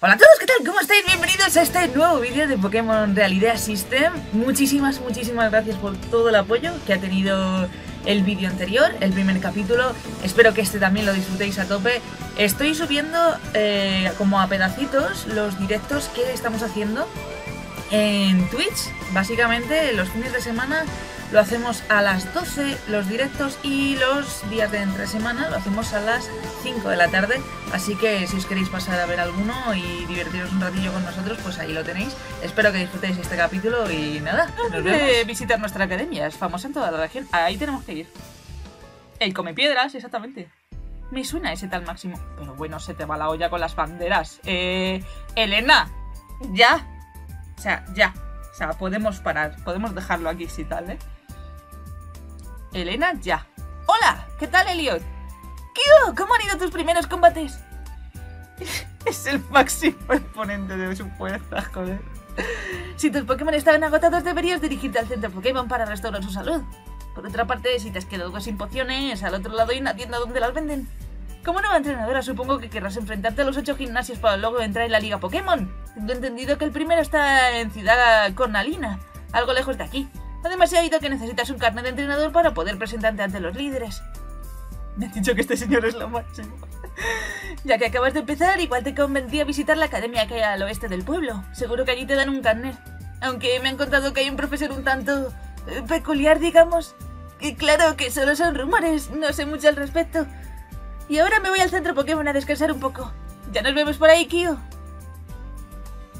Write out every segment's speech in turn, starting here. Hola a todos, ¿qué tal? ¿Cómo estáis? Bienvenidos a este nuevo vídeo de Pokémon Realidea System. Muchísimas gracias por todo el apoyo que ha tenido el vídeo anterior, el primer capítulo. Espero que este también lo disfrutéis a tope. Estoy subiendo como a pedacitos los directos que estamos haciendo en Twitch. Básicamente los fines de semana lo hacemos a las 12 los directos y los días de entre semana lo hacemos a las 5 de la tarde, así que si os queréis pasar a ver alguno y divertiros un ratillo con nosotros, pues ahí lo tenéis. Espero que disfrutéis este capítulo y nada, nos vemos. Visitar nuestra academia, es famosa en toda la región, ahí tenemos que ir. El come piedras, exactamente. Me suena ese tal Máximo, pero bueno, se te va la olla con las banderas. Elena, ya, o sea, ya. O sea, podemos parar, podemos dejarlo aquí si tal, ¿eh? Elena, ya. ¡Hola! ¿Qué tal, Elliot? ¡Kio! ¿Cómo han ido tus primeros combates? Es el máximo exponente de su fuerza, joder. Si tus Pokémon estaban agotados, deberías dirigirte al centro Pokémon para restaurar su salud. Por otra parte, si te has quedado sin pociones, al otro lado hay una tienda donde las venden. Como nueva entrenadora, supongo que querrás enfrentarte a los 8 gimnasios para luego entrar en la Liga Pokémon. Tengo entendido que el primero está en Ciudad Cornalina, algo lejos de aquí. Además, he oído que necesitas un carnet de entrenador para poder presentarte ante los líderes. Me han dicho que este señor es lo máximo. Ya que acabas de empezar, igual te convendría visitar la academia que hay al oeste del pueblo. Seguro que allí te dan un carnet. Aunque me han contado que hay un profesor un tanto peculiar, digamos. Y claro que solo son rumores, no sé mucho al respecto. Y ahora me voy al centro Pokémon a descansar un poco. Ya nos vemos por ahí, Kyo.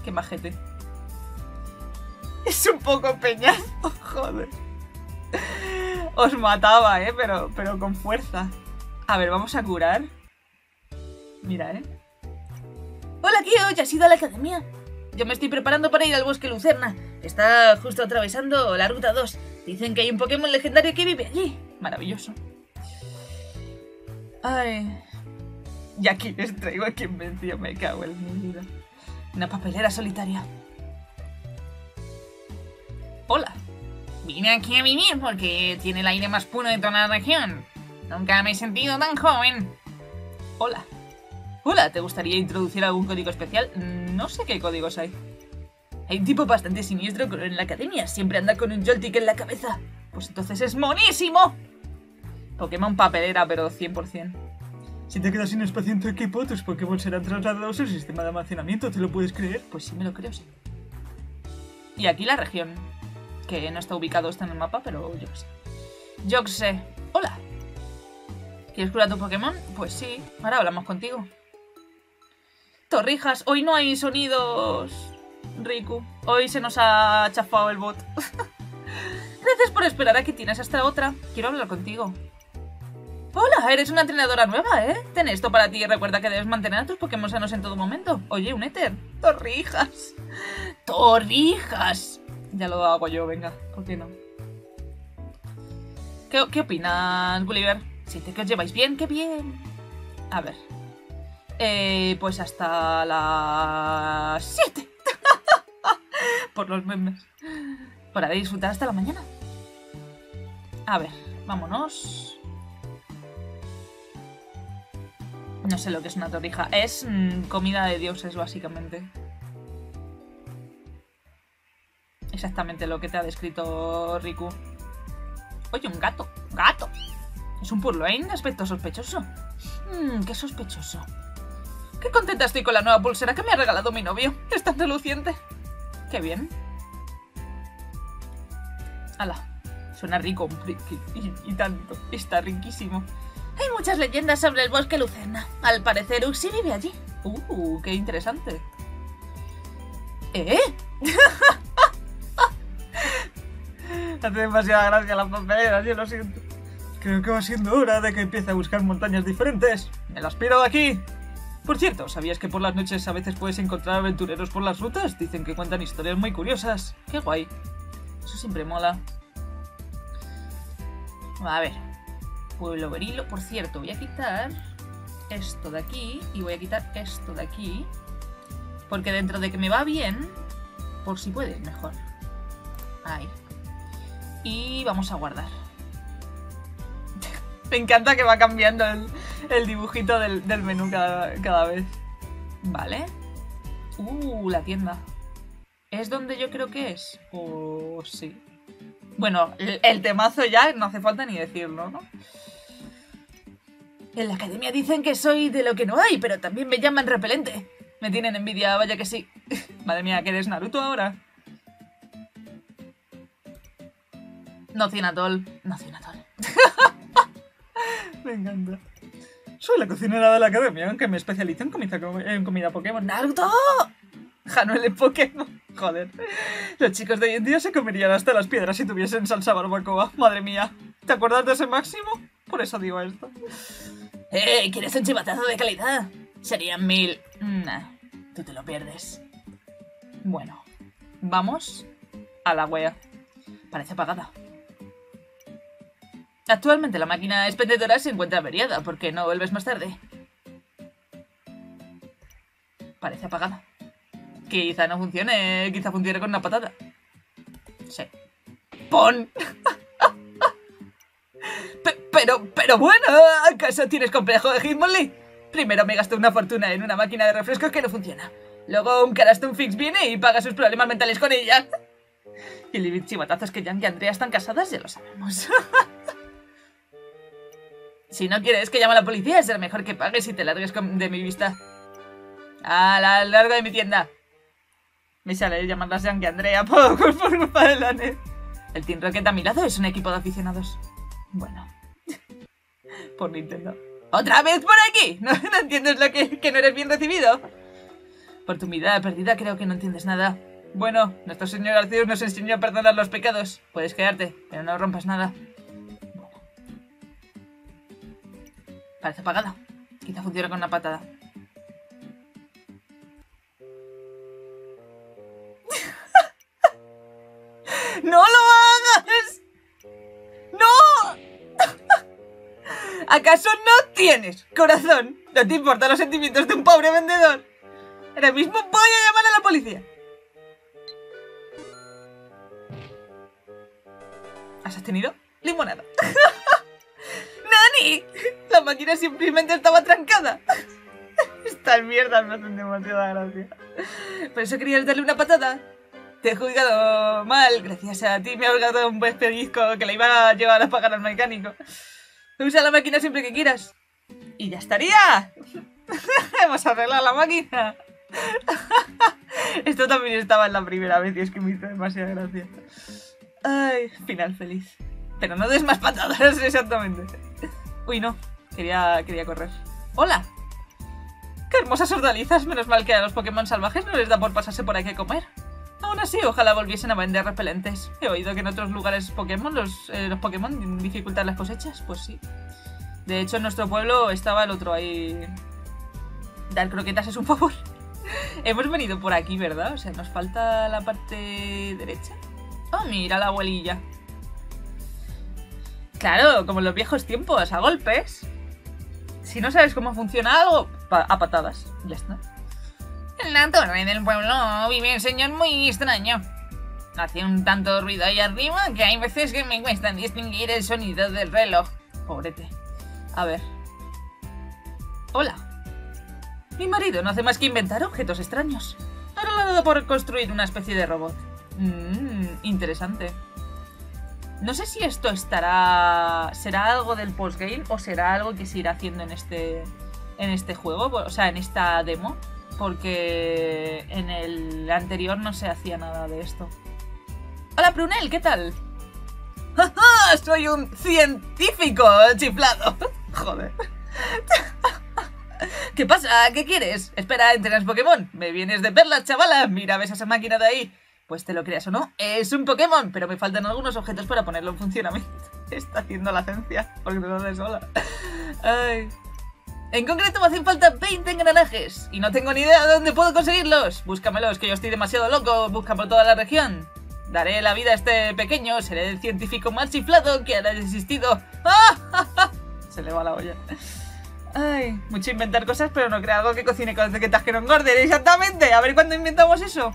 Qué majete. Es un poco peñazo, joder. Os mataba, pero con fuerza. A ver, vamos a curar. Mira, Hola, Kyo, ¿ya has ido a la academia? Yo me estoy preparando para ir al bosque Lucerna. Está justo atravesando la ruta 2. Dicen que hay un Pokémon legendario que vive allí. Maravilloso. Ay. Y aquí les traigo a quien venció, me cago en mi vida. Una papelera solitaria. Hola. Vine aquí a vivir porque tiene el aire más puro de toda la región. Nunca me he sentido tan joven. Hola. Hola, ¿te gustaría introducir algún código especial? No sé qué códigos hay. Hay un tipo bastante siniestro en la academia. Siempre anda con un Joltik en la cabeza. Pues entonces es monísimo. Pokémon papelera, pero 100%. Si te quedas sin espacio en tu equipo, tus Pokémon serán trasladados al sistema de almacenamiento. ¿Te lo puedes creer? Pues sí, me lo creo, sí. Y aquí la región. Que no está ubicado, está en el mapa, pero yo qué sé. Yo qué sé. Hola. ¿Quieres curar tu Pokémon? Pues sí. Ahora hablamos contigo. Torrijas. Hoy no hay sonidos, Riku. Hoy se nos ha chafado el bot. Gracias por esperar a que tienes hasta otra. Quiero hablar contigo. Hola, eres una entrenadora nueva, ¿eh? Ten esto para ti y recuerda que debes mantener a tus Pokémon sanos en todo momento. Oye, un éter. Torrijas. Torrijas. Ya lo hago yo, venga. ¿Por qué no? ¿Qué opinas, Gulliver? Si te que os lleváis bien, qué bien. A ver. Pues hasta las 7. Por los memes. Para disfrutar hasta la mañana. A ver, vámonos. No sé lo que es una torrija. Es comida de dioses, básicamente. Exactamente lo que te ha descrito Riku. Oye, un gato. ¡Gato! Es un Purrloin de aspecto sospechoso. ¡Qué sospechoso! ¡Qué contenta estoy con la nueva pulsera que me ha regalado mi novio! ¡Es tan reluciente! ¡Qué bien! ¡Hala! Suena rico y tanto. Está riquísimo. Hay muchas leyendas sobre el bosque Lucerna. Al parecer Uxie vive allí. Qué interesante. ¿Eh? Hace demasiada gracia las papeleras, yo lo siento. Creo que va siendo hora de que empiece a buscar montañas diferentes. ¡Me las piro de aquí! Por cierto, ¿sabías que por las noches a veces puedes encontrar aventureros por las rutas? Dicen que cuentan historias muy curiosas. ¡Qué guay! Eso siempre mola. A ver... Pueblo Berilo, por cierto, voy a quitar esto de aquí y voy a quitar esto de aquí porque dentro de que me va bien, por si puedes, mejor. Ahí. Y vamos a guardar. Me encanta que va cambiando el dibujito del menú cada vez. Vale. La tienda. ¿Es donde yo creo que es? O sí. Bueno, el temazo ya no hace falta ni decirlo, ¿no? En la academia dicen que soy de lo que no hay, pero también me llaman repelente. Me tienen envidia, vaya que sí. Madre mía, que eres Naruto ahora. No tiene atol. Me encanta. Soy la cocinera de la academia, aunque me especializo en comida Pokémon. ¡Naruto! Januel en Pokémon. Joder. Los chicos de hoy en día se comerían hasta las piedras si tuviesen salsa barbacoa. Madre mía. ¿Te acuerdas de ese Máximo? Por eso digo esto. ¿Quieres un chivatazo de calidad? Serían 1000. Nah, tú te lo pierdes. Bueno, vamos a la wea. Parece apagada. Actualmente la máquina expendedora se encuentra averiada. ¿Por qué no vuelves más tarde? Parece apagada. Quizá no funcione. Quizá funcione con una patata. Sí. ¡Pon! pero bueno, ¿acaso tienes complejo de Hitmonlee? Primero me gasté una fortuna en una máquina de refrescos que no funciona. Luego un Caraston Fix viene y paga sus problemas mentales con ella. Y Libby chivatazos que Jan y Andrea están casadas, ya lo sabemos. Si no quieres que llame a la policía, será mejor que pagues y te largues de mi vista. A la larga de mi tienda. Me sale llamarlas Jan y Andrea por culpa de la net. El Team Rocket a mi lado es un equipo de aficionados. Bueno. Por Nintendo. ¡Otra vez por aquí! ¿No entiendes lo que no eres bien recibido? Por tu mirada perdida creo que no entiendes nada. Bueno, nuestro señor Arceus nos enseñó a perdonar los pecados. Puedes quedarte, pero no rompas nada. Bueno. Parece apagada. Quizá funcione con una patada. ¡No lo hagas! ¡No! ¿Acaso no tienes corazón? ¿No te importan los sentimientos de un pobre vendedor? Ahora mismo voy a llamar a la policía. ¿Has tenido? Limonada. ¡Nani! La máquina simplemente estaba trancada. Estas mierdas me hacen demasiada gracia. ¿Por eso querías darle una patada? Te he juzgado mal. Gracias a ti me ha holgado un buen pellizco que le iba a llevar a pagar al mecánico. Usa la máquina siempre que quieras. ¡Y ya estaría! ¡Hemos arreglado la máquina! Esto también estaba en la primera vez y es que me hizo demasiada gracia. Ay, final feliz. Pero no des más patadas, exactamente. Uy, no. Quería correr. ¡Hola! ¡Qué hermosas hortalizas! Menos mal que a los Pokémon salvajes no les da por pasarse por aquí a comer. Aún así, ojalá volviesen a vender repelentes. He oído que en otros lugares Pokémon los Pokémon dificultan las cosechas. Pues sí. De hecho, en nuestro pueblo estaba el otro ahí. Dar croquetas es un favor. Hemos venido por aquí, ¿verdad? O sea, nos falta la parte derecha. Oh, mira la abuelilla. Claro, como en los viejos tiempos, a golpes. Si no sabes cómo funciona algo, a patadas. Ya está. En la torre del pueblo vive un señor muy extraño. Hace un tanto ruido ahí arriba que hay veces que me cuesta distinguir el sonido del reloj. Pobrete. A ver. Hola. Mi marido no hace más que inventar objetos extraños. Ahora lo ha dado por construir una especie de robot. Interesante. No sé si esto estará... ¿Será algo del postgame o será algo que se irá haciendo en este juego? O sea, en esta demo. Porque en el anterior no se hacía nada de esto. ¡Hola, Prunel! ¿Qué tal? ¡Ja, ja! ¡Soy un científico chiflado! Joder. ¿Qué pasa? ¿Qué quieres? Espera, entrenas Pokémon. Me vienes de perlas, chavala. Mira, ves a esa máquina de ahí. Pues te lo creas o no, es un Pokémon, pero me faltan algunos objetos para ponerlo en funcionamiento. Está haciendo la ciencia, porque no lo haces sola. Ay. En concreto me hacen falta 20 engranajes, y no tengo ni idea de dónde puedo conseguirlos. Búscamelos, que yo estoy demasiado loco, busca por toda la región. Daré la vida a este pequeño, seré el científico más chiflado que haya existido. ¡Ah! Se le va la olla. Ay, mucho inventar cosas, pero no creo algo que cocine con cequetas que no engorden. Exactamente, a ver cuándo inventamos eso.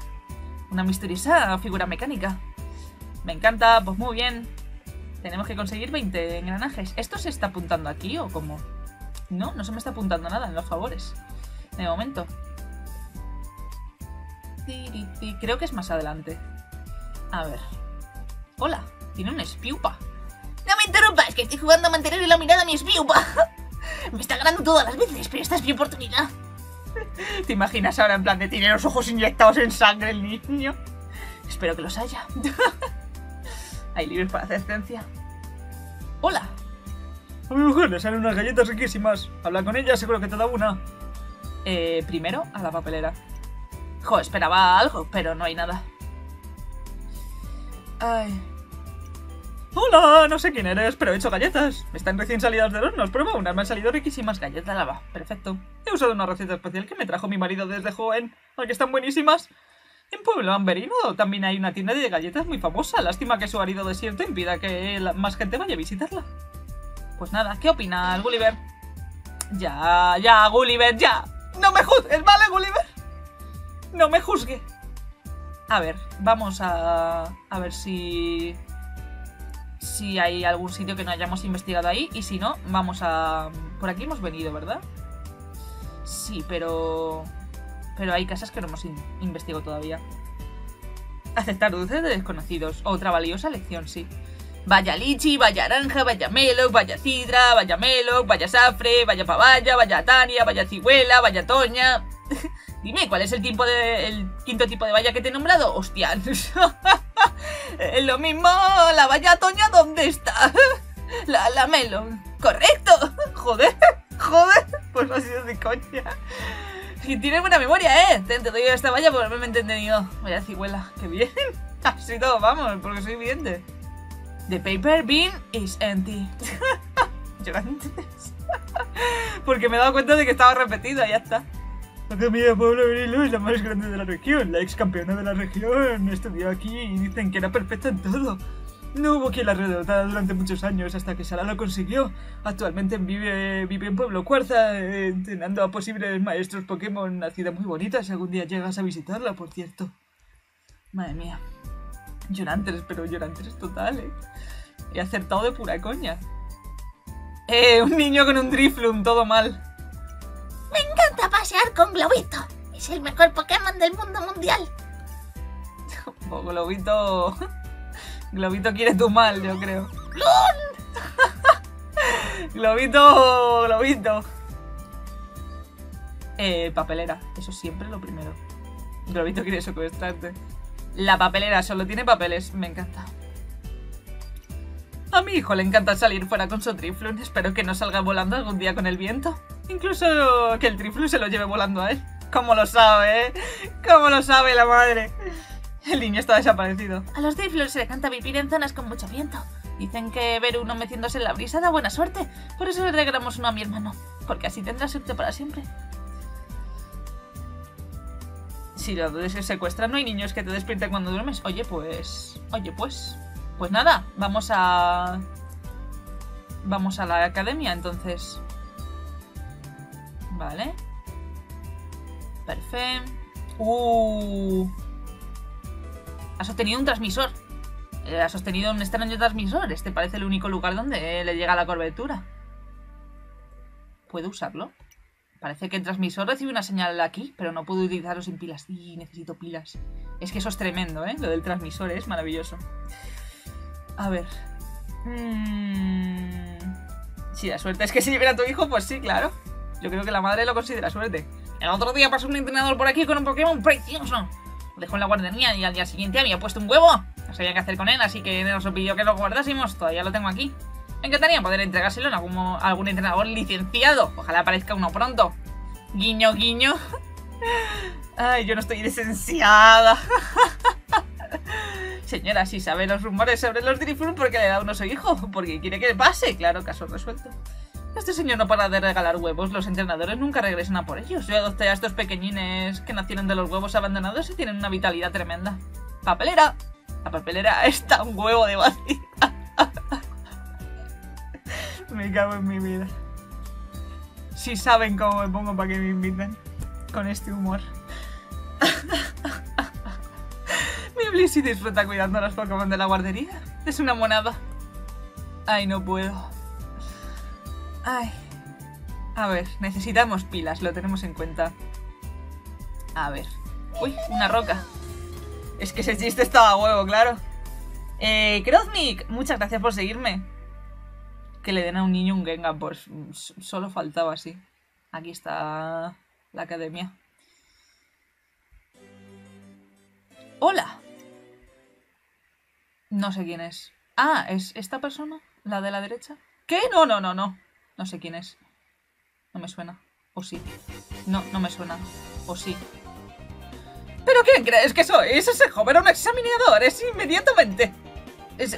Una misteriosa figura mecánica. Me encanta, pues muy bien. Tenemos que conseguir 20 engranajes. ¿Esto se está apuntando aquí o cómo? No, no se me está apuntando nada en los favores. De momento. Creo que es más adelante. A ver. Hola, tiene un Spiupa. ¡No me interrumpas! Que estoy jugando a mantener la mirada a mi Spiupa. Me está ganando todas las veces, pero esta es mi oportunidad. ¿Te imaginas ahora en plan de tiene los ojos inyectados en sangre el niño? Espero que los haya. Hay libros para asistencia. ¡Hola! A mi mujer le salen unas galletas riquísimas. Habla con ella, seguro que te da una. Primero a la papelera. Jo, esperaba algo, pero no hay nada. Ay. Hola, no sé quién eres, pero he hecho galletas. Están recién salidas del horno, prueba unas. Me han salido riquísimas galletas de lava. Perfecto. He usado una receta especial que me trajo mi marido desde joven, aunque están buenísimas. En Pueblo Berilo también hay una tienda de galletas muy famosa. Lástima que su árido desierto impida que más gente vaya a visitarla. Pues nada, ¿qué opinas, Gulliver? Ya, Gulliver, ya. No me juzgues, ¿vale, Gulliver? No me juzgue. A ver, vamos a ver si... si hay algún sitio que no hayamos investigado ahí. Y si no, vamos a... Por aquí hemos venido, ¿verdad? Sí, pero... pero hay casas que no hemos investigado todavía. Aceptar dulces de desconocidos. Otra valiosa lección, sí. Vaya lichi, vaya naranja, vaya melo, vaya sidra, vaya melo, vaya safre, vaya pavaya, vaya tania, vaya cihuela, vaya toña. Dime, ¿cuál es el quinto tipo de valla que te he nombrado? ¡Hostia! Lo mismo, la valla toña, ¿dónde está? La melo. ¡Correcto! ¡Joder! Pues ha sido de coña. Y tienes buena memoria, ¿eh? Te doy esta valla por haberme entendido. Vaya cihuela, qué bien. Así todo, vamos, porque soy vidente. The paper bin is empty. Llorantes. Porque me he dado cuenta de que estaba repetida, ya está. La comida Pueblo Berilo es la más grande de la región. La ex campeona de la región estudió aquí y dicen que era perfecta en todo. No hubo quien la derrotara durante muchos años hasta que Sala lo consiguió. Actualmente vive en Pueblo Cuarza, entrenando a posibles maestros Pokémon. Una ciudad muy bonita, si algún día llegas a visitarla, por cierto. Madre mía. Llorantes, pero llorantes total, ¿eh? He acertado de pura coña. Un niño con un Drifloon, todo mal. Me encanta pasear con Globito. Es el mejor Pokémon del mundo mundial. Oh, Globito... Globito quiere tu mal, yo creo. Globito. Papelera. Eso siempre es lo primero. Globito quiere secuestrarte. La papelera solo tiene papeles. Me encanta. A mi hijo le encanta salir fuera con su Drifloon. Espero que no salga volando algún día con el viento. Incluso que el Drifloon se lo lleve volando a él. ¿Cómo lo sabe, eh? ¿Cómo lo sabe la madre? El niño está desaparecido. A los Drifloon se le encanta vivir en zonas con mucho viento. Dicen que ver uno metiéndose en la brisa da buena suerte. Por eso le regalamos uno a mi hermano. Porque así tendrá suerte para siempre. Si lo secuestran, no hay niños que te despierten cuando duermes. Oye, pues... Pues nada, vamos a... vamos a la academia, entonces. Vale. Perfecto. Ha sostenido un transmisor. Ha sostenido un extraño transmisor. Este parece el único lugar donde le llega la cobertura. ¿Puedo usarlo? Parece que el transmisor recibe una señal aquí, pero no puedo utilizarlo sin pilas. Y necesito pilas. Es que eso es tremendo, ¿eh? Lo del transmisor es maravilloso. A ver. Sí, la suerte. Es que si libera a tu hijo, pues sí, claro. Yo creo que la madre lo considera suerte. El otro día pasó un entrenador por aquí con un Pokémon precioso. Lo dejó en la guardería y al día siguiente había puesto un huevo. No sabía qué hacer con él, así que nos pidió que lo guardásemos. Todavía lo tengo aquí. Me encantaría poder entregárselo a algún entrenador licenciado. Ojalá aparezca uno pronto. Guiño, guiño. Ay, yo no estoy licenciada. Señora, si sabe los rumores sobre los Drifloon, ¿por qué le da uno a su hijo? Porque quiere que le pase. Claro, caso resuelto. Este señor no para de regalar huevos. Los entrenadores nunca regresan a por ellos. Yo adopté a estos pequeñines que nacieron de los huevos abandonados y tienen una vitalidad tremenda. ¡Papelera! La papelera está un huevo de vacía. Me cago en mi vida. Si saben cómo me pongo para que me inviten. Con este humor. Mi Blissey disfruta cuidando a los Pokémon de la guardería. Es una monada. Ay, no puedo. Ay. A ver, necesitamos pilas, lo tenemos en cuenta. A ver. Uy, una roca. Es que ese chiste estaba a huevo, claro. Grozmik, muchas gracias por seguirme. Que le den a un niño un Gengar, pues solo faltaba así. Aquí está la academia. ¡Hola! No sé quién es. Ah, ¿es esta persona? ¿La de la derecha? ¿Qué? No, no, no, no. No sé quién es. No me suena. O sí. No, no me suena. O sí. ¿Pero quién crees que sois? Ese joven era un examinador. Es inmediatamente.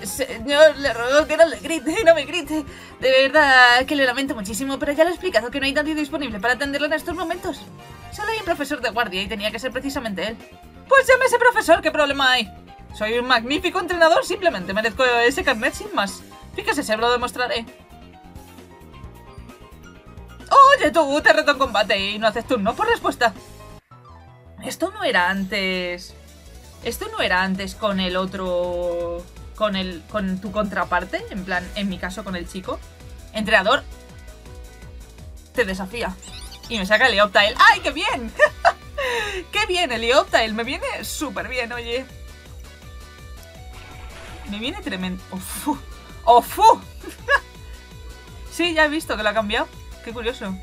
Señor, le ruego que no le grite, no me grite. De verdad que le lamento muchísimo, pero ya le he explicado que no hay nadie disponible para atenderlo en estos momentos. Solo hay un profesor de guardia y tenía que ser precisamente él. Pues llame a ese profesor, ¿qué problema hay? Soy un magnífico entrenador, simplemente merezco ese carnet sin más. Fíjese, se lo demostraré. Oye tú, te reto en combate y no haces turno por respuesta. Esto no era antes... Esto no era antes con el otro... Con tu contraparte, en plan, en mi caso con el chico. Entrenador, te desafía. Y me saca el Leoptail. ¡Ay, qué bien! ¡Qué bien el Leoptail! Me viene súper bien, oye. Me viene tremendo. ¡Ofu! ¡Ofu! Sí, ya he visto que lo ha cambiado. Qué curioso.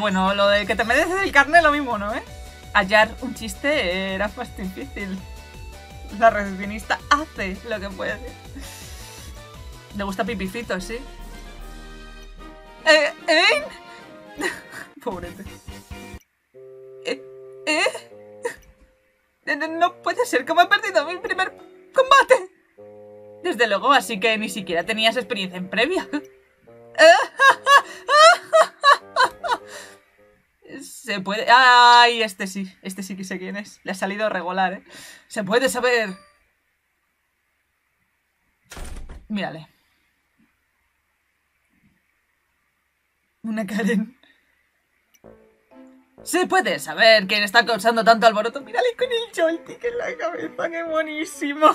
Bueno, lo de que te mereces el carnet es lo mismo, ¿no? Hallar un chiste era más difícil. La recepcionista hace lo que puede. Le gusta Pipicito, sí. Pobrete. No puede ser que me he perdido mi primer combate. Desde luego, así que ni siquiera tenías experiencia en previa. Se puede... ¡Ay! Este sí que sé quién es. Le ha salido regular, ¿eh? Se puede saber. Mírale. Una Karen. Se puede saber quién está causando tanto alboroto. Mírale con el Joltik en la cabeza. ¡Qué buenísimo!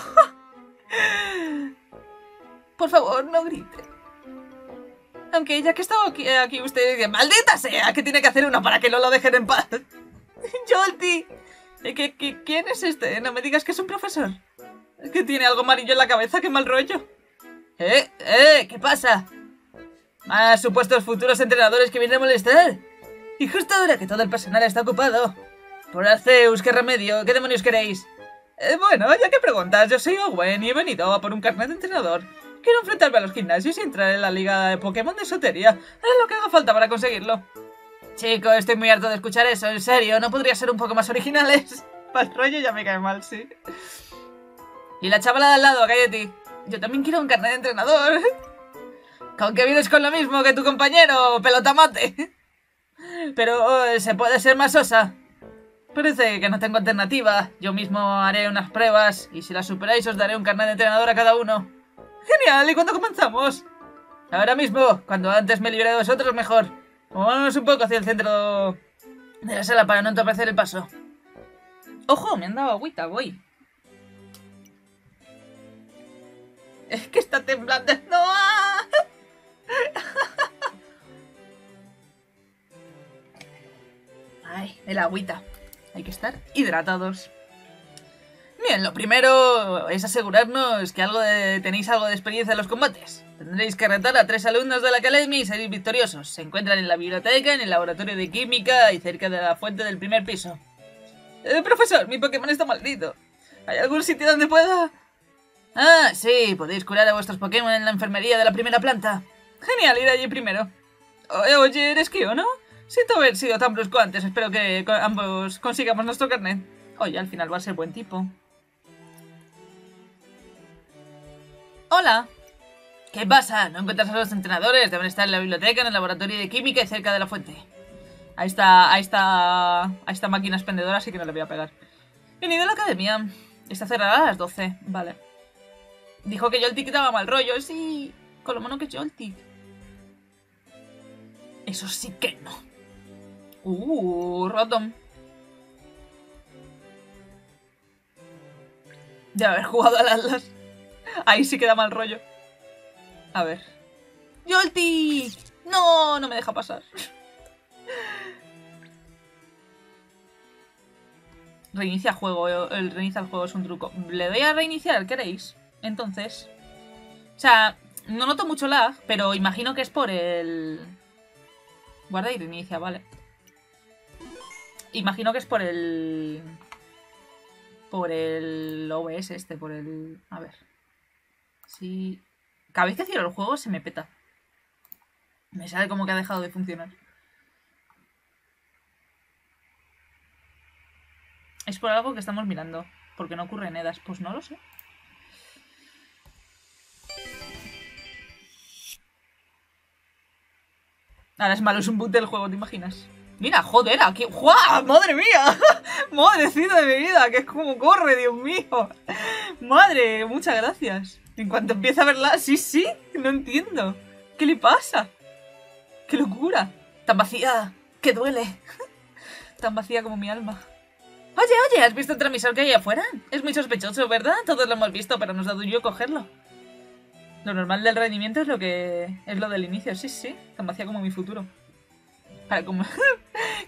Por favor, no grite. Aunque ya que estaba aquí usted dice, ¡maldita sea! ¿Qué tiene que hacer uno para que no lo dejen en paz? ¡Joltik! ¿Quién es este? No me digas que es un profesor. Es que tiene algo amarillo en la cabeza, qué mal rollo. ¿Qué pasa? Más supuestos futuros entrenadores que vienen a molestar. Y justo ahora que todo el personal está ocupado. Por Arceus, ¿qué remedio? ¿Qué demonios queréis? Bueno, ya que preguntas, yo soy Owen y he venido a por un carnet de entrenador. Quiero enfrentarme a los gimnasios y entrar en la liga de Pokémon de Sotería. Haré lo que haga falta para conseguirlo. Chico, estoy muy harto de escuchar eso. En serio, ¿no podría ser un poco más originales? Mal rollo ya me cae mal, sí. Y la chavala de al lado, cállate. Yo también quiero un carnet de entrenador. Con que vienes con lo mismo que tu compañero, pelotamate. Pero se puede ser más sosa. Parece que no tengo alternativa. Yo mismo haré unas pruebas y si las superáis os daré un carnet de entrenador a cada uno. Genial, ¿y cuándo comenzamos? Ahora mismo, cuando antes me libré de vosotros mejor. Vámonos un poco hacia el centro de la sala para no entorpecer el paso. Ojo, me han dado agüita, voy. Es que está temblando. ¡No! Ay, el agüita. Hay que estar hidratados. Bien, lo primero es asegurarnos que tenéis algo de experiencia en los combates. Tendréis que retar a 3 alumnos de la academia y seréis victoriosos. Se encuentran en la biblioteca, en el laboratorio de química y cerca de la fuente del primer piso. Profesor, mi Pokémon está maldito. ¿Hay algún sitio donde pueda...? Ah, sí, podéis curar a vuestros Pokémon en la enfermería de la primera planta. Genial, ir allí primero. Oye, eres Kio, ¿no? Siento haber sido tan brusco antes, espero que ambos consigamos nuestro carnet. Oye, al final va a ser buen tipo. ¡Hola! ¿Qué pasa? ¿No encuentras a los entrenadores? Deben estar en la biblioteca, en el laboratorio de química y cerca de la fuente. A esta máquina expendedora así que no le voy a pegar. He venido a la academia. Está cerrada a las 12. Vale. Dijo que Joltik daba mal rollo. Sí, con lo mono que es Joltik. Eso sí que no. Rotom. De haber jugado a las... Ahí sí que da mal rollo. A ver. ¡Joltik! No, no me deja pasar. Reinicia juego, el reiniciar juego es un truco. Le doy a reiniciar, ¿queréis? Entonces... O sea, no noto mucho lag, pero imagino que es por el... Guarda y reinicia, vale. Imagino que es por el... Por el OBS este, por el... A ver. Sí. Cada vez que cierro el juego se me peta. Me sale como que ha dejado de funcionar. Es por algo que estamos mirando. Porque no ocurre en EDAS. Pues no lo sé. Ahora es malo, es un bug del juego, ¿te imaginas? Mira, joder, aquí... ¡Guau! ¡Madre mía! ¡Madrecita de mi vida! ¡Que es como corre, Dios mío! ¡Madre! Muchas gracias. En cuanto empieza a verla... ¡Sí, sí! No entiendo. ¿Qué le pasa? ¡Qué locura! Tan vacía, que duele. Tan vacía como mi alma. Oye, oye, ¿has visto el transmisor que hay afuera? Es muy sospechoso, ¿verdad? Todos lo hemos visto, pero nos da duro cogerlo. Lo normal del rendimiento es lo que... Es lo del inicio, sí, sí. Tan vacía como mi futuro. Para como...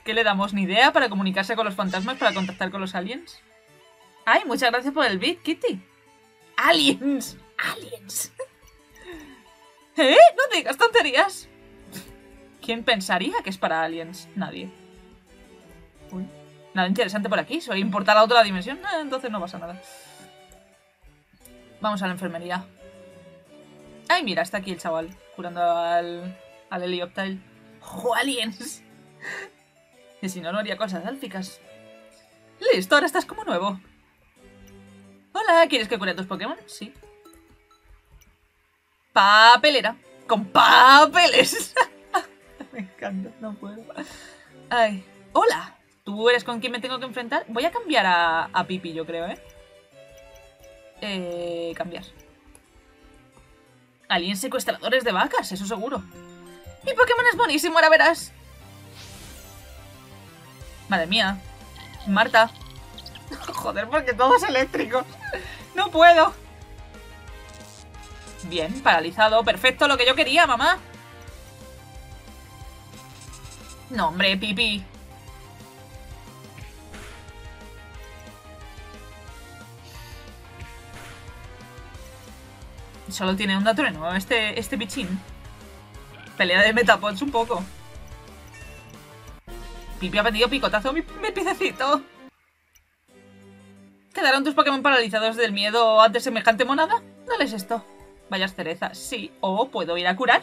¿Qué le damos? Ni idea. Para comunicarse con los fantasmas, para contactar con los aliens. ¡Ay, muchas gracias por el beat, Kitty! ¡Aliens! ¡Aliens! ¿Eh? ¡No digas tonterías! ¿Quién pensaría que es para aliens? Nadie. Uy. Nada interesante por aquí. Soy importar a otra dimensión. Entonces no pasa nada. Vamos a la enfermería. Ay, mira, está aquí el chaval. Curando al Leoptail. ¡Jo, aliens! Y si no, no haría cosas élficas. Listo, ahora estás como nuevo. Hola, ¿quieres que cure a tus Pokémon? Sí. Papelera. Con papeles. Me encanta, no puedo. Ay. ¡Hola! ¿Tú eres con quien me tengo que enfrentar? Voy a cambiar a Pipi, yo creo, ¿eh? Cambiar. Aliens secuestradores de vacas, eso seguro. Mi Pokémon es buenísimo, ahora verás. Madre mía. Marta. Joder, porque todo es eléctrico. No puedo. Bien, paralizado. Perfecto, lo que yo quería, mamá. No, hombre, Pipi. Solo tiene un Datrueno, este bichín. Pelea de Metapods un poco. Pipi ha vendido picotazo a mi piececito. ¿Quedaron tus Pokémon paralizados del miedo ante semejante monada? Dales esto. Vaya cereza. Sí, o puedo ir a curar.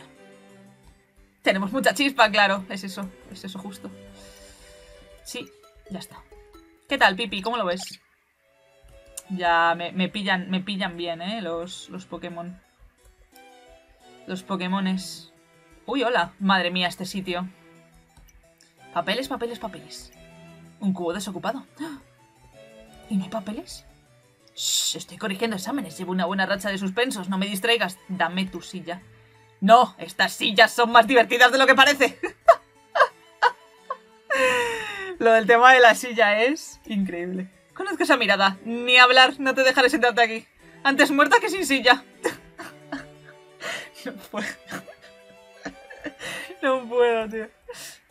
Tenemos mucha chispa, claro. Es eso justo. Sí, ya está. ¿Qué tal, Pipi? ¿Cómo lo ves? Ya me pillan bien, los Pokémon. Los Pokémones. Uy, hola. Madre mía, este sitio. Papeles, papeles, papeles. Un cubo desocupado. ¿Y no hay papeles? Shh, estoy corrigiendo exámenes. Llevo una buena racha de suspensos. No me distraigas. Dame tu silla. No, estas sillas son más divertidas de lo que parece. Lo del tema de la silla es increíble. Conozco esa mirada. Ni hablar, no te dejaré sentarte aquí. Antes muerta que sin silla. No puedo. No puedo, tío.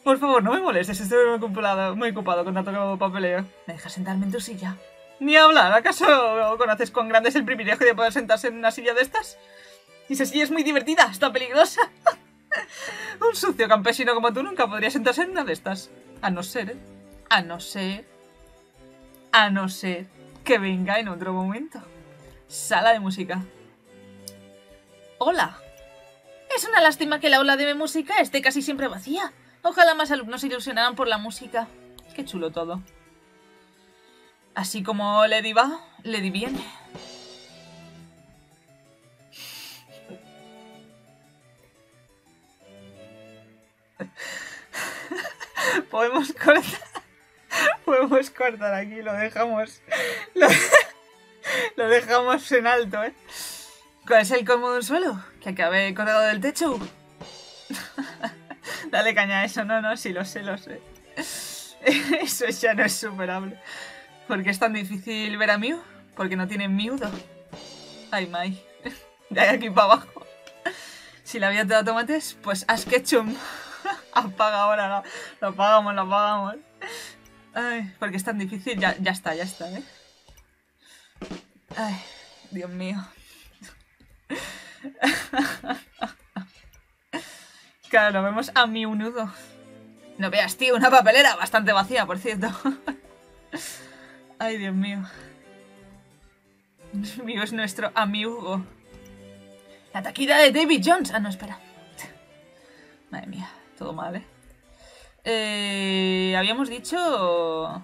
Por favor, no me molestes. Estoy muy ocupado con tanto papeleo. ¿Me dejas sentarme en tu silla? Ni hablar. ¿Acaso conoces cuán grande es el privilegio de poder sentarse en una silla de estas? Y esa silla es muy divertida, está peligrosa. Un sucio campesino como tú nunca podría sentarse en una de estas. A no ser, A no ser que venga en otro momento. Sala de música. Hola. Es una lástima que la aula de música esté casi siempre vacía. Ojalá más alumnos se ilusionaran por la música. Qué chulo todo. Así como Lady va, Lady viene. Podemos cortar. Podemos cortar aquí, lo dejamos en alto, ¿eh? ¿Cuál es el colmo de un suelo? Que acabé colgado del techo. Dale caña a eso, no, sí lo sé, Eso ya no es superable. ¿Por qué es tan difícil ver a Mew? Porque no tienen miudo. Ay, Mai. De aquí para abajo. Si la vida te da tomates, pues haz ketchup. Apaga ahora, lo apagamos. Ay, porque es tan difícil. Ya está, ¿eh? Ay, Dios mío. Claro, vemos a Miunudo. No veas, tío, una papelera bastante vacía, por cierto. Ay, Dios mío. Dios mío, es nuestro amigo. La taquilla de David Jones. Ah, no, espera. Madre mía, todo mal, ¿eh? Habíamos dicho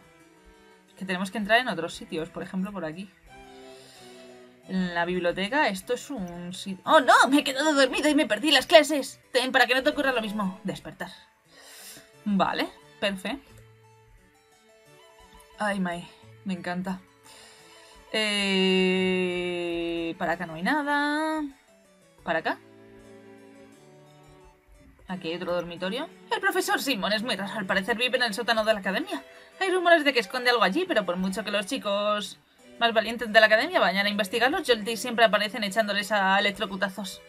que tenemos que entrar en otros sitios. Por ejemplo, por aquí. En la biblioteca, esto es un sitio... ¡Oh, no! Me he quedado dormida y me perdí las clases. Ten, para que no te ocurra lo mismo. Despertar. Vale, perfecto. Ay, May, me encanta. Para acá no hay nada. ¿Para acá? Aquí hay otro dormitorio. El profesor Simon es muy raro. Al parecer vive en el sótano de la academia. Hay rumores de que esconde algo allí, pero por mucho que los chicos más valientes de la academia vayan a investigarlos, Joltik siempre aparecen echándoles a electrocutazos.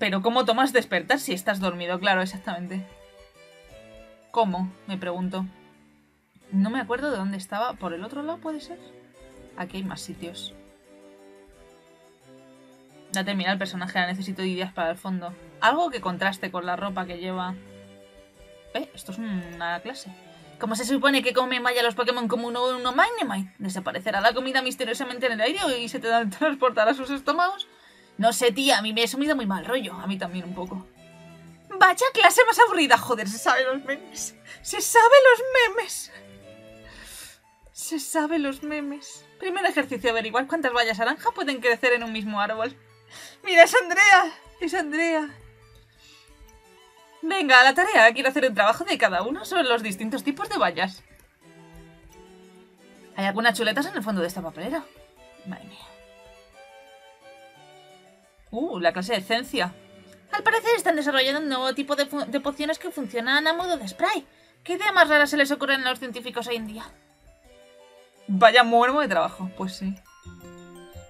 Pero ¿cómo tomas despertar si estás dormido? Claro, exactamente. ¿Cómo? Me pregunto. No me acuerdo de dónde estaba. ¿Por el otro lado puede ser? Aquí hay más sitios. Ya termina el personaje. La necesito ideas para el fondo. Algo que contraste con la ropa que lleva. Esto es una clase. ¿Cómo se supone que comen Maya los Pokémon como uno Magnemite? ¿Desaparecerá la comida misteriosamente en el aire y se te transportará a sus estómagos? No sé, tía. A mí me he sumido muy mal rollo. A mí también un poco. Vaya clase más aburrida. Joder, se saben los memes. Se saben los memes. Se sabe los memes. Primer ejercicio, averiguar cuántas bayas naranja pueden crecer en un mismo árbol. ¡Mira, es Andrea! ¡Es Andrea! Venga, a la tarea. Quiero hacer un trabajo de cada uno sobre los distintos tipos de bayas. ¿Hay algunas chuletas en el fondo de esta papelera? Madre mía. La clase de esencia. Al parecer están desarrollando un nuevo tipo de pociones que funcionan a modo de spray. ¿Qué idea más rara se les ocurre a los científicos hoy en día? Vaya muermo de trabajo, pues sí.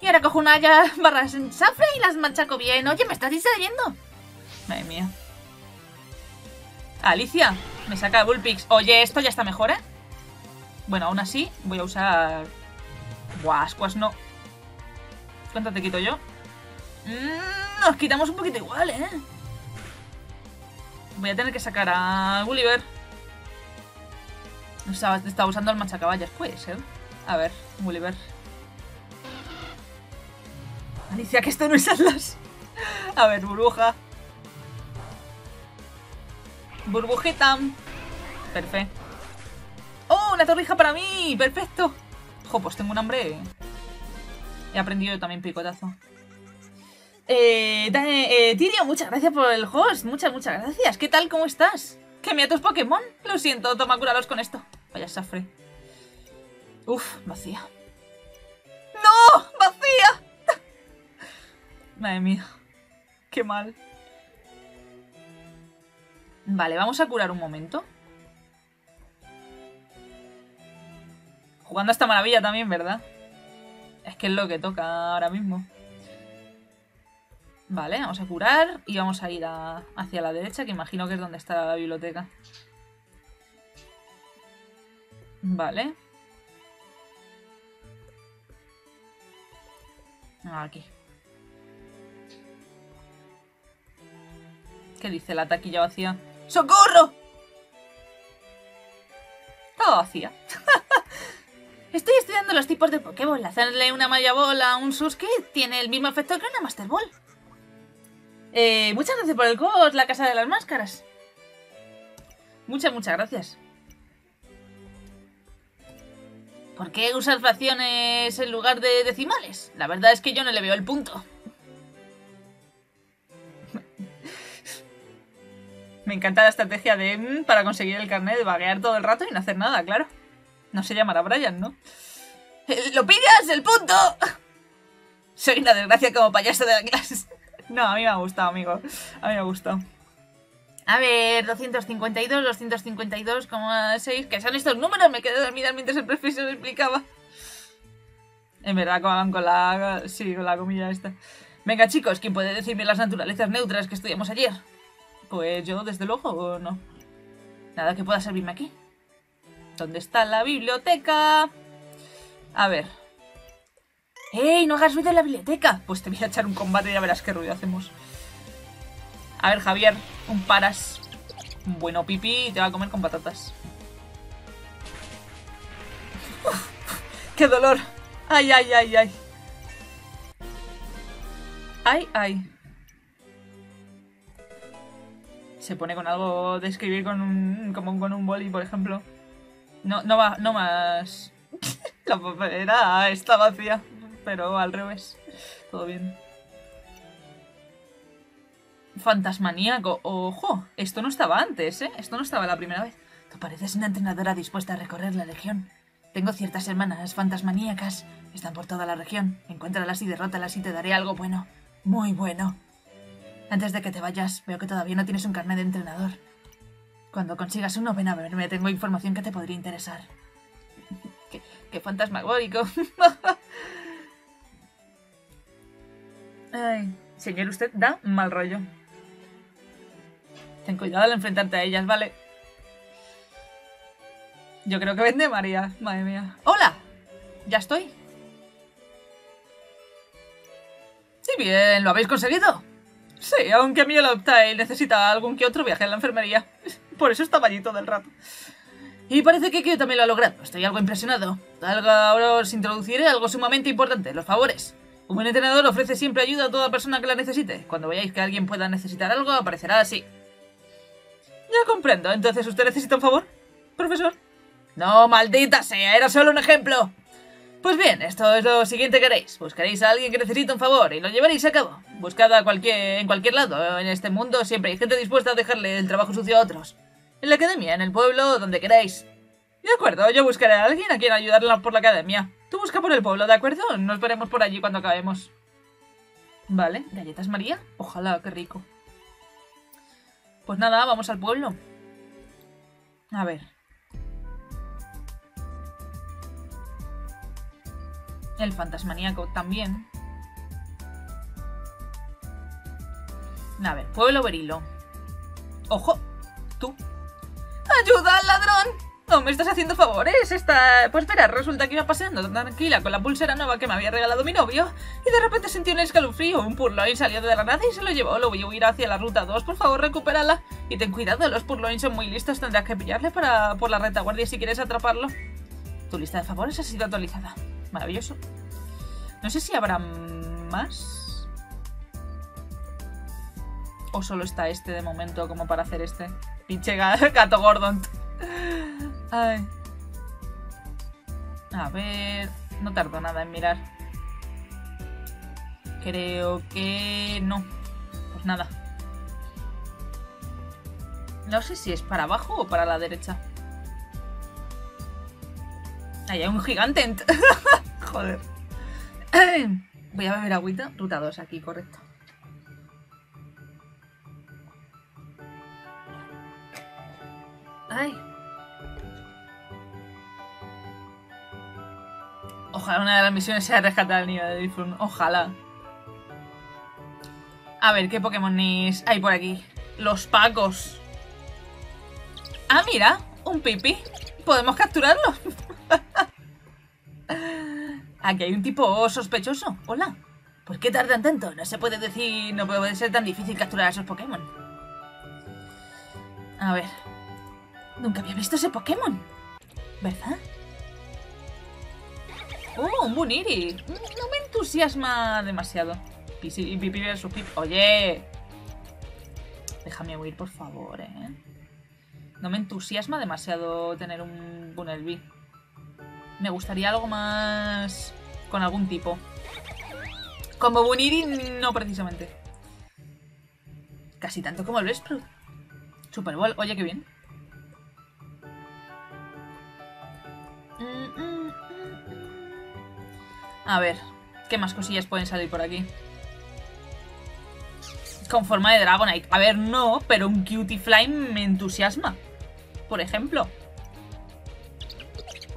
Y ahora cojo una barras en safra y las machaco bien. Oye, me estás distrayendo. Madre mía. Alicia, me saca Bullpix. Oye, esto ya está mejor, ¿eh? Bueno, aún así, voy a usar... Guascuas, no. ¿Cuánto te quito yo? Nos quitamos un poquito igual, ¿eh? Voy a tener que sacar a Gulliver. O sea, estaba usando el machacaballas, puede ser. A ver, Gulliver. Alicia, que esto no es Atlas. A ver, burbuja. Burbujita. Perfecto. ¡Oh, una torrija para mí! ¡Perfecto! Jo, pues tengo un hambre. He aprendido yo también picotazo. Tirio, muchas gracias por el host. Muchas gracias. ¿Qué tal? ¿Cómo estás? ¿Qué mía tus Pokémon? Lo siento, toma, cúralos con esto. Vaya safre. Uf, vacía. ¡No! ¡Vacía! Madre mía. Qué mal. Vale, vamos a curar un momento. Jugando a esta maravilla también, ¿verdad? Es que es lo que toca ahora mismo. Vale, vamos a curar y vamos a ir hacia la derecha, que imagino que es donde está la biblioteca. Vale. Aquí. ¿Qué dice la taquilla vacía? ¡Socorro! Todo vacía. Estoy estudiando los tipos de Pokéball. Hacerle una Maya Ball a un Suske tiene el mismo efecto que una Master Ball. Muchas gracias por el cos, la casa de las máscaras. Muchas gracias. ¿Por qué usar fracciones en lugar de decimales? La verdad es que yo no le veo el punto. Me encanta la estrategia de para conseguir el carnet de vaguear todo el rato y no hacer nada, claro. No se llamará Brian, ¿no? ¡Lo pillas, el punto! Soy una desgracia como payaso de la clase. No, a mí me ha gustado, amigo. A mí me ha gustado. A ver, 252, 252,6. ¿Qué son estos números? Me quedé dormida mientras el profesor explicaba. En verdad, como hagan con la... Sí, con la comilla esta. Venga, chicos, ¿quién puede decirme las naturalezas neutras que estudiamos ayer? Pues yo, desde luego, no. Nada que pueda servirme aquí. ¿Dónde está la biblioteca? A ver. ¡Ey! ¡No hagas ruido en la biblioteca! Pues te voy a echar un combate y ya verás qué ruido hacemos. A ver, Javier, un paras. Un bueno pipí y te va a comer con patatas. Uf, ¡qué dolor! ¡Ay, ay, ay, ay! ¡Ay, ay! Se pone con algo de escribir con un, como con un boli, por ejemplo. No, no va, no más. La papelera está vacía, pero al revés. Todo bien. Fantasmaníaco. ¡Ojo! Esto no estaba antes, ¿eh? Esto no estaba la primera vez. Tú pareces una entrenadora dispuesta a recorrer la región. Tengo ciertas hermanas fantasmaníacas. Están por toda la región. Encuéntralas y derrótalas y te daré algo bueno. Muy bueno. Antes de que te vayas, veo que todavía no tienes un carnet de entrenador. Cuando consigas uno, ven a verme. Tengo información que te podría interesar. ¡Qué fantasmagórico! Ay, señor, usted da mal rollo. Ten cuidado al enfrentarte a ellas, ¿vale? Yo creo que vende María. Madre mía. ¡Hola! ¿Ya estoy? Sí, bien. ¿Lo habéis conseguido? Sí, aunque mi Leoptail necesita algún que otro viaje a la enfermería. Por eso estaba allí todo el rato. Y parece que Kio también lo ha logrado. Estoy algo impresionado. Ahora os introduciré algo sumamente importante, los favores. Un buen entrenador ofrece siempre ayuda a toda persona que la necesite. Cuando veáis que alguien pueda necesitar algo, aparecerá así. Ya comprendo. Entonces, ¿usted necesita un favor, profesor? No, maldita sea, era solo un ejemplo. Pues bien, esto es lo siguiente que haréis. Buscaréis a alguien que necesite un favor y lo llevaréis a cabo. Buscad en cualquier lado. En este mundo siempre hay gente dispuesta a dejarle el trabajo sucio a otros. En la academia, en el pueblo, donde queráis. De acuerdo, yo buscaré a alguien a quien ayudarla por la academia. Tú busca por el pueblo, ¿de acuerdo? Nos veremos por allí cuando acabemos. Vale, galletas María. Ojalá, qué rico. Pues nada, vamos al pueblo. A ver. El fantasmaníaco también. A ver, Pueblo Berilo. ¡Ojo! ¡Tú! ¡Ayuda al ladrón! No me estás haciendo favores. Pues espera, resulta que iba paseando tranquila con la pulsera nueva que me había regalado mi novio y de repente sentí un escalofrío. Un Purrloin salió de la nada y se lo llevó. Lo voy a huir hacia la ruta 2. Por favor, recupérala. Y ten cuidado, los Purrloin son muy listos. Tendrás que pillarle por la retaguardia si quieres atraparlo. Tu lista de favores ha sido actualizada. Maravilloso. No sé si habrá más. O solo está este de momento como para hacer este. Pinche gato Gordon. Ay. A ver. No tardo nada en mirar. Creo que no. Pues nada. No sé si es para abajo o para la derecha. Ahí hay un gigante. Joder. Voy a beber agüita. Ruta 2 aquí, correcto. Ay. Ojalá una de las misiones sea rescatar al niño de Drifloon. Ojalá. A ver, ¿qué Pokémon hay por aquí? Los Pacos. Ah, mira. Un Pipi. Podemos capturarlo. Aquí hay un tipo sospechoso. Hola. ¿Por qué tardan tanto? No se puede decir... No puede ser tan difícil capturar a esos Pokémon. A ver. Nunca había visto ese Pokémon. ¿Verdad? ¡Oh, un Buniri! No me entusiasma demasiado. Pipi versus Pipi. ¡Oye! Déjame huir, por favor, ¿eh? No me entusiasma demasiado tener un Bunelby. Me gustaría algo más... con algún tipo. Como Buniri, no precisamente. Casi tanto como el Bespru. Super Bowl, oye, qué bien. A ver, ¿qué más cosillas pueden salir por aquí? Con forma de Dragonite. A ver, no, pero un Cutiefly me entusiasma. Por ejemplo.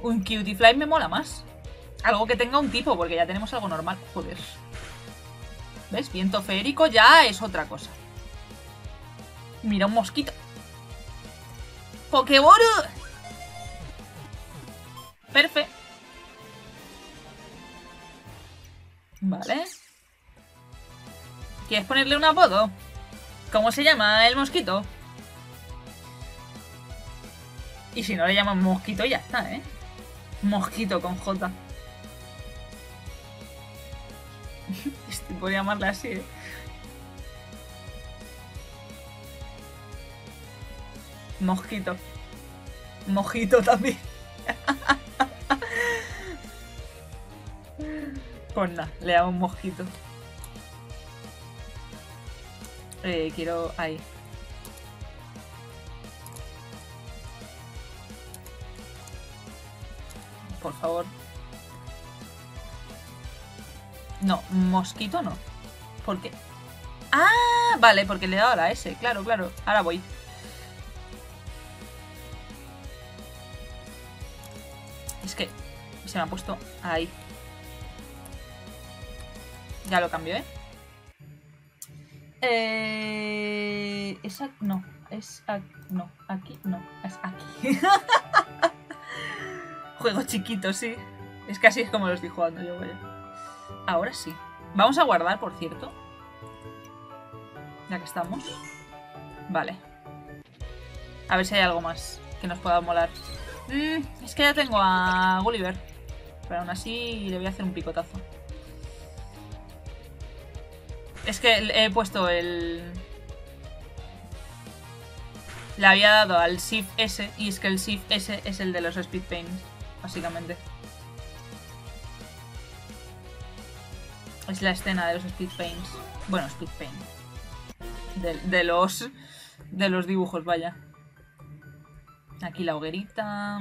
Un Cutiefly me mola más. Algo que tenga un tipo, porque ya tenemos algo normal. Joder. ¿Ves? Viento feérico ya es otra cosa. Mira, un mosquito. ¡Pokéball! Perfecto. Vale. ¿Quieres ponerle un apodo? ¿Cómo se llama el mosquito? Y si no le llaman mosquito, ya está, ¿eh? Mosquito con J. Puedo llamarla así, ¿eh? Mosquito. Mojito también. Pues nada, le damos un mosquito. Quiero... ahí. Por favor. No, mosquito no. ¿Por qué? ¡Ah! Vale, porque le he dado la S. Claro, claro. Ahora voy. Es que se me ha puesto ahí. Ya lo cambio, ¿eh? Es aquí. No, es aquí. No, aquí. No, es aquí. Juego chiquito, sí. Es que así es como lo estoy jugando yo, güey. Ahora sí. Vamos a guardar, por cierto. Ya que estamos. Vale. A ver si hay algo más que nos pueda molar. Es que ya tengo a Gulliver. Pero aún así le voy a hacer un picotazo. Es que he puesto el... Le había dado al Shift S. Y es que el Shift S es el de los Speed Paints. Básicamente. Es la escena de los Speed Paints. Bueno, Speed Paint. De los dibujos, vaya. Aquí la hoguerita.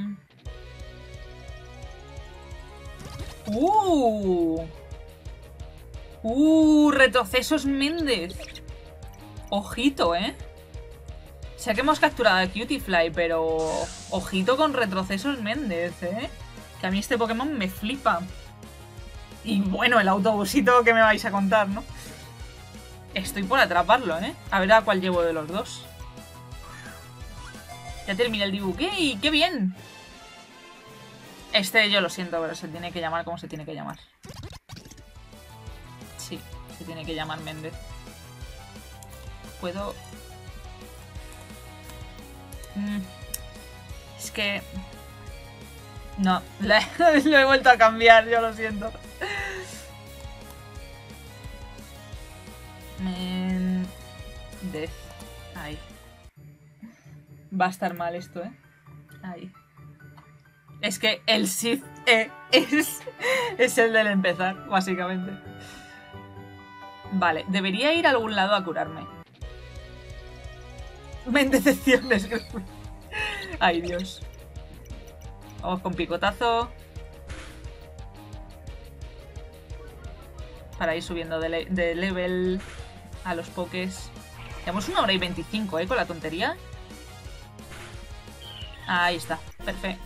Retrocesos Méndez. Ojito, ¿eh? Sé que hemos capturado a Cutiefly, pero... ojito con retrocesos Méndez, ¿eh? Que a mí este Pokémon me flipa. Y bueno, el autobusito que me vais a contar, ¿no? Estoy por atraparlo, ¿eh? A ver a cuál llevo de los dos. Ya terminé el dibujo. ¡Ey! ¡Qué bien! Este yo lo siento, pero se tiene que llamar como se tiene que llamar. Sí, se tiene que llamar Méndez. Puedo... Es que... No, lo he vuelto a cambiar, yo lo siento. Méndez. Ahí. Va a estar mal esto, ¿eh? Ahí. Es que el Shift E es el del empezar, básicamente. Vale, debería ir a algún lado a curarme. Mendecesiones. Ay, Dios. Vamos con picotazo. Para ir subiendo de level a los pokés. Tenemos 1 hora y 25, ¿eh? Con la tontería. Ahí está. Perfecto.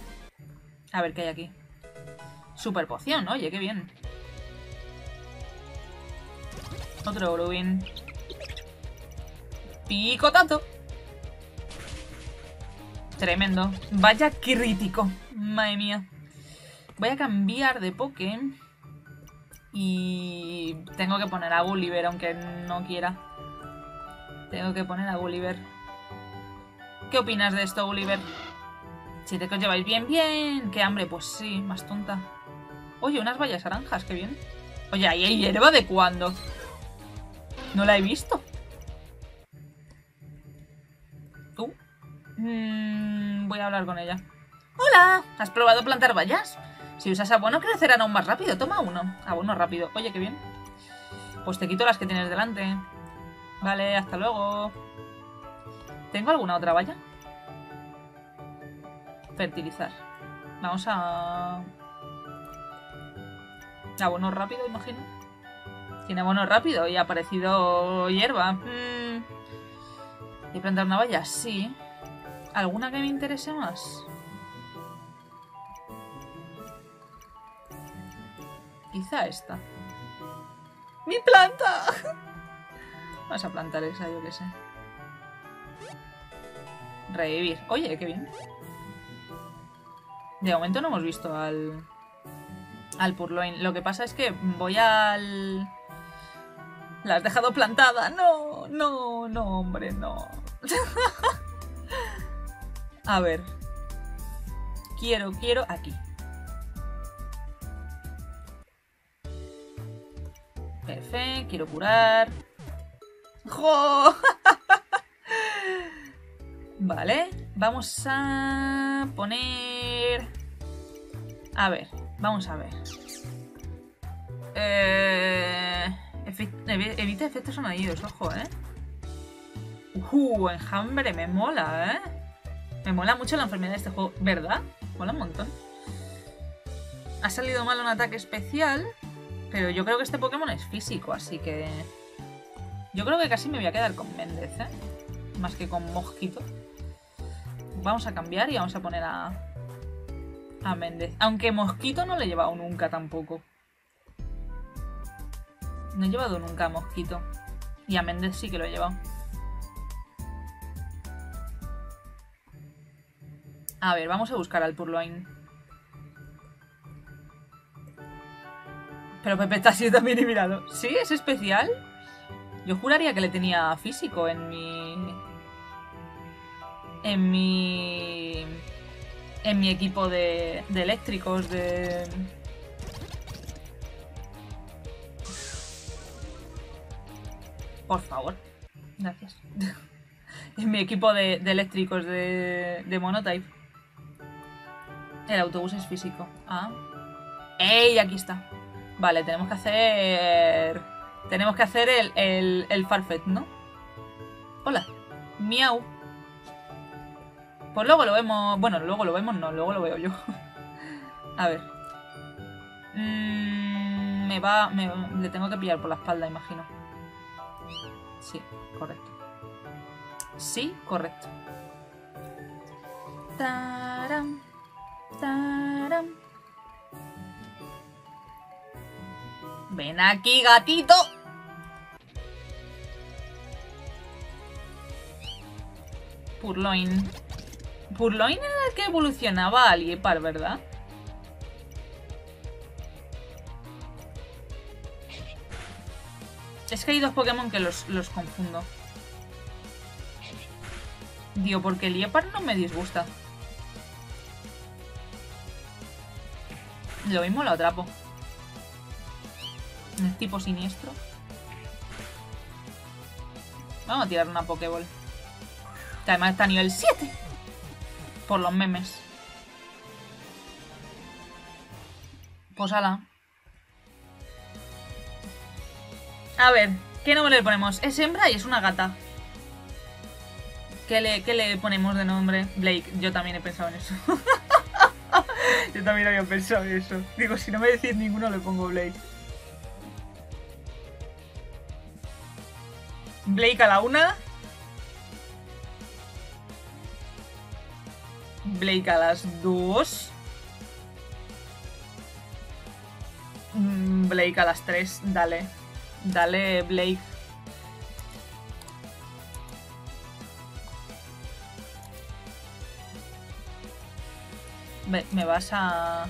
A ver qué hay aquí. Super poción. Oye, qué bien. Otro Grubin. Picotazo. Tremendo. Vaya crítico. Madre mía. Voy a cambiar de Poké. Y tengo que poner a Gulliver, aunque no quiera. Tengo que poner a Gulliver. ¿Qué opinas de esto, Gulliver? Si te que os lleváis bien, bien. Qué hambre, pues sí, más tonta. Oye, unas bayas naranjas, qué bien. Oye, ¿ahí hay hierba de cuándo? No la he visto. ¿Tú? Voy a hablar con ella. ¡Hola! ¿Has probado plantar bayas? Si usas abono crecerán aún más rápido. Toma uno. Abono rápido. Oye, qué bien. Pues te quito las que tienes delante. Vale, hasta luego. ¿Tengo alguna otra valla? Fertilizar. Vamos a... abono rápido, imagino. Tiene abono rápido y ha aparecido hierba. ¿Y plantar una valla? Sí. ¿Alguna que me interese más? Quizá esta. ¡Mi planta! Vas a plantar esa, yo qué sé. Revivir. Oye, qué bien. De momento no hemos visto al Purrloin. Lo que pasa es que voy al... La has dejado plantada. No, no, no, hombre, no. A ver. Quiero aquí. Perfecto, quiero curar. ¡Jo! Vale, vamos a poner... A ver, vamos a ver. Evita efectos añadidos, ojo, ¿eh? Enjambre, me mola, ¿eh? Me mola mucho la enfermedad de este juego, ¿verdad? Mola un montón. Ha salido mal un ataque especial, pero yo creo que este Pokémon es físico, así que... Yo creo que casi me voy a quedar con Méndez, ¿eh? Más que con Mosquito. Vamos a cambiar y vamos a poner a Méndez. Aunque Mosquito no le he llevado nunca tampoco. No he llevado nunca a Mosquito. Y a Méndez sí que lo he llevado. A ver, vamos a buscar al Purrloin. Pero Pepe está así también y míralo. ¿Sí? ¿Es especial? Yo juraría que le tenía físico en mi... En mi equipo de eléctricos, de... Por favor. Gracias. En mi equipo de eléctricos de Monotype. El autobús es físico. Ah. ¡Ey! Aquí está. Vale, tenemos que hacer... Tenemos que hacer el Farfetch, ¿no? Hola. Miau. Pues luego lo vemos... Bueno, luego lo vemos, no. Luego lo veo yo. A ver. Le tengo que pillar por la espalda, imagino. Sí, correcto. Sí, correcto. Taram, taram. Ven aquí, gatito. Purrloin. Purrloin era el que evolucionaba a Liepar, ¿verdad? Es que hay dos Pokémon que los confundo. Digo, porque el Liepar no me disgusta. Lo mismo lo atrapo. El tipo siniestro. Vamos a tirar una Pokéball. Que además está a nivel 7. Por los memes. Pues ala. A ver, ¿qué nombre le ponemos? Es hembra y es una gata. ¿Qué le ponemos de nombre? Blake, yo también he pensado en eso. Yo también había pensado en eso. Digo, si no me decís ninguno le pongo Blake. Blake a la una. Blake a las dos. Blake a las tres. Dale. Dale, Blake. Me vas a...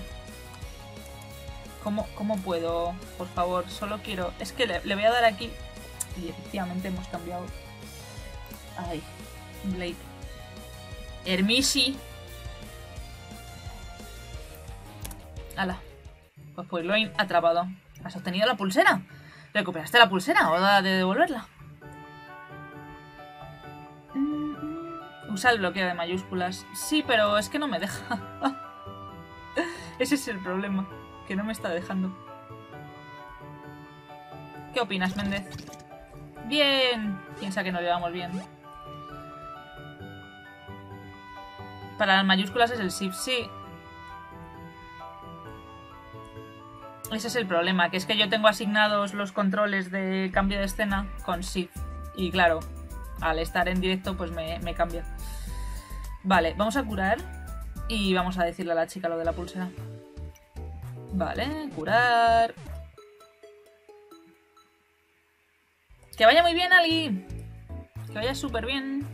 ¿Cómo puedo? Por favor, solo quiero... Es que le voy a dar aquí... Y efectivamente hemos cambiado. Ay, Blake. Hermisi. Ala. Pues Purrloin atrapado. ¿Has obtenido la pulsera? ¿Recuperaste la pulsera? ¿Ahora de devolverla? Usa el bloqueo de mayúsculas. Sí, pero es que no me deja. Ese es el problema. Que no me está dejando. ¿Qué opinas, Méndez? Bien. Piensa que nos llevamos bien. Para las mayúsculas es el shift, sí. Ese es el problema, que es que yo tengo asignados los controles de cambio de escena con shift. Y claro, al estar en directo pues me cambia. Vale, vamos a curar y vamos a decirle a la chica lo de la pulsera. Vale, curar. Que vaya muy bien, Ali. Que vaya súper bien.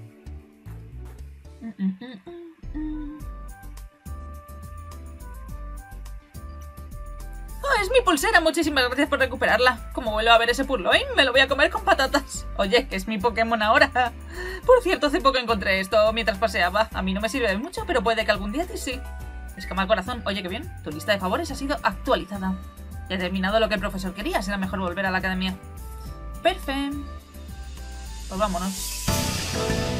es mi pulsera, muchísimas gracias por recuperarla. Como vuelvo a ver ese Purrloin, me lo voy a comer con patatas. Oye, que es mi Pokémon ahora. Por cierto, hace poco encontré esto mientras paseaba. A mí no me sirve de mucho, pero puede que algún día te sí. Escama al corazón, oye, qué bien. Tu lista de favores ha sido actualizada. Ya he terminado lo que el profesor quería. Será mejor volver a la academia. Perfecto. Pues vámonos.